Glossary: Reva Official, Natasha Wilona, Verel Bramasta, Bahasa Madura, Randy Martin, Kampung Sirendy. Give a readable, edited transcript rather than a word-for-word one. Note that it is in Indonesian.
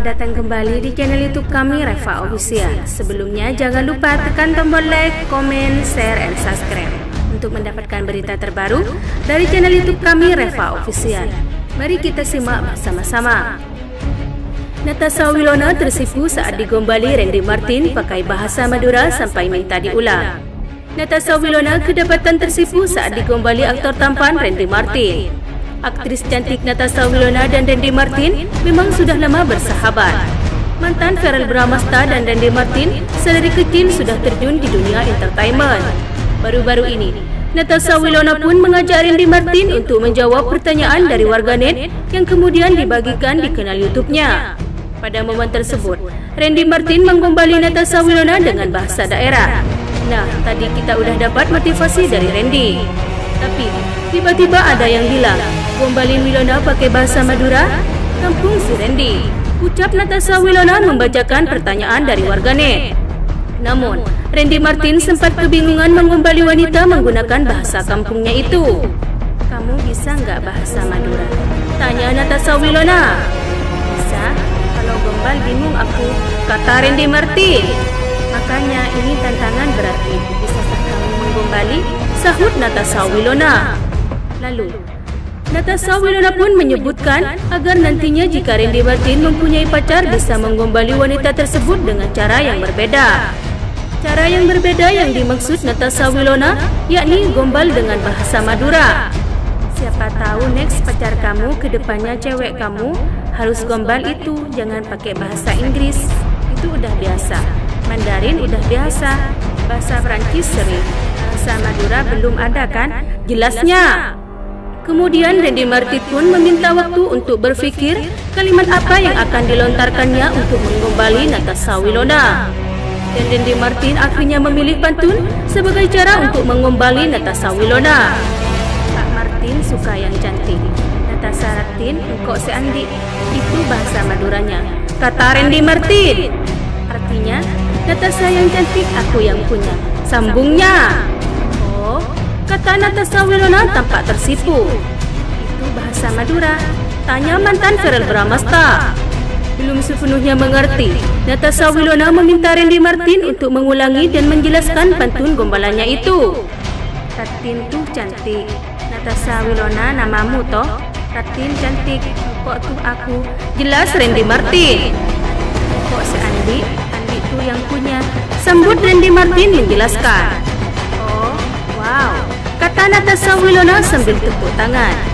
Selamat datang kembali di channel YouTube kami, Reva Official. Sebelumnya jangan lupa tekan tombol like, comment, share, and subscribe untuk mendapatkan berita terbaru dari channel YouTube kami, Reva Official. Mari kita simak bersama-sama. Natasha Wilona tersipu saat digombali Randy Martin pakai bahasa Madura sampai minta diulang. Natasha Wilona kedapatan tersipu saat digombali aktor tampan Randy Martin. Aktris cantik Natasha Wilona dan Randy Martin memang sudah lama bersahabat. Mantan Verel Bramasta dan Randy Martin sedari kecil sudah terjun di dunia entertainment. Baru-baru ini, Natasha Wilona pun mengajak Randy Martin untuk menjawab pertanyaan dari warganet yang kemudian dibagikan di kanal YouTube-nya. Pada momen tersebut, Randy Martin menggombali Natasha Wilona dengan bahasa daerah. Nah, tadi kita udah dapat motivasi dari Randy. Tapi, tiba-tiba ada yang bilang, gombalin Wilona pakai bahasa Madura, Kampung Sirendy, ucap Natasha Wilona membacakan pertanyaan dari warganet. Namun, Randy Martin sempat kebingungan mengombali wanita menggunakan bahasa kampungnya itu. Kamu bisa nggak bahasa Madura? Tanya Natasha Wilona. Bisa, kalau gombal bingung aku, kata Randy Martin. Makanya ini tantangan berarti, bisakah kamu menggombali? Sahut Natasha Wilona. Lalu, Natasha Wilona pun menyebutkan agar nantinya jika Randy Martin mempunyai pacar bisa menggombali wanita tersebut dengan cara yang berbeda. Cara yang berbeda yang dimaksud Natasha Wilona yakni gombal dengan bahasa Madura. Siapa tahu next pacar kamu kedepannya cewek kamu harus gombal itu, jangan pakai bahasa Inggris. Itu udah biasa, Mandarin udah biasa, bahasa Perancis sering. Bahasa Madura belum ada kan? Jelasnya. Kemudian Randy Martin pun meminta waktu untuk berpikir kalimat apa yang akan dilontarkannya untuk menggombali Natasha Wilona. Dan Randy Martin akhirnya memilih pantun sebagai cara untuk menggombali Natasha Wilona. Pak Martin suka yang cantik. Natasha Martin, engkau seandik. Itu bahasa Maduranya, kata Randy Martin. Artinya, Natasha yang cantik aku yang punya, sambungnya. Oh, kata Natasha Wilona tampak tersipu. Itu bahasa Madura, tanya mantan Verel Bramasta. Belum sepenuhnya mengerti, Natasha Wilona meminta Randy Martin untuk mengulangi dan menjelaskan pantun gombalannya itu. Ratin tuh cantik, Natasha Wilona namamu toh. Ratin cantik, kok tuh aku, jelas Randy Martin. Kok seandi, Andi tuh yang punya, sambut Randy Martin menjelaskan. Oh, wow, kata Natasha Wilona sambil tepuk tangan.